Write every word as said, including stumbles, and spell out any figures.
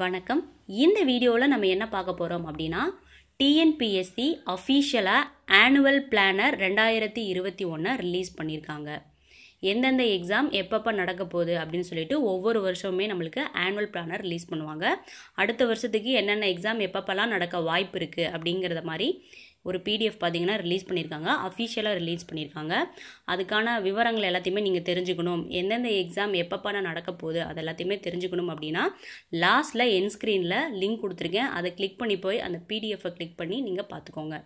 வணக்கம். இந்த வீடியோவில் நம்ம என்ன பார்க்க போகிறோம் அப்படின்னா டிஎன்பிஎஸ்சி அஃபீஷியலாக ஆனுவல் பிளானர் ரெண்டாயிரத்தி இருபத்தி ஒன்றை ரிலீஸ் பண்ணியிருக்காங்க. எந்தெந்த எக்ஸாம் எப்பப்போ நடக்க போகுது அப்படின்னு சொல்லிட்டு ஒவ்வொரு வருஷமுமே நம்மளுக்கு ஆனுவல் பிளானர் ரிலீஸ் பண்ணுவாங்க. அடுத்த வருஷத்துக்கு என்னென்ன எக்ஸாம் எப்பப்பெல்லாம் நடக்க வாய்ப்பு இருக்குது அப்படிங்கிறத மாதிரி ஒரு பிடிஎஃப் பார்த்தீங்கன்னா ரிலீஸ் பண்ணியிருக்காங்க, அஃபிஷியலாக ரிலீஸ் பண்ணியிருக்காங்க. அதுக்கான விவரங்கள் எல்லாத்தையுமே நீங்கள் தெரிஞ்சுக்கணும், எந்தெந்த எக்ஸாம் எப்பப்பான நடக்க போகுது அது எல்லாத்தையுமே தெரிஞ்சுக்கணும் அப்படின்னா லாஸ்ட்டில் என் ஸ்க்ரீனில் லிங்க் கொடுத்துருக்கேன், அதை கிளிக் பண்ணி போய் அந்த பிடிஎஃபை கிளிக் பண்ணி நீங்கள் பார்த்துக்கோங்க.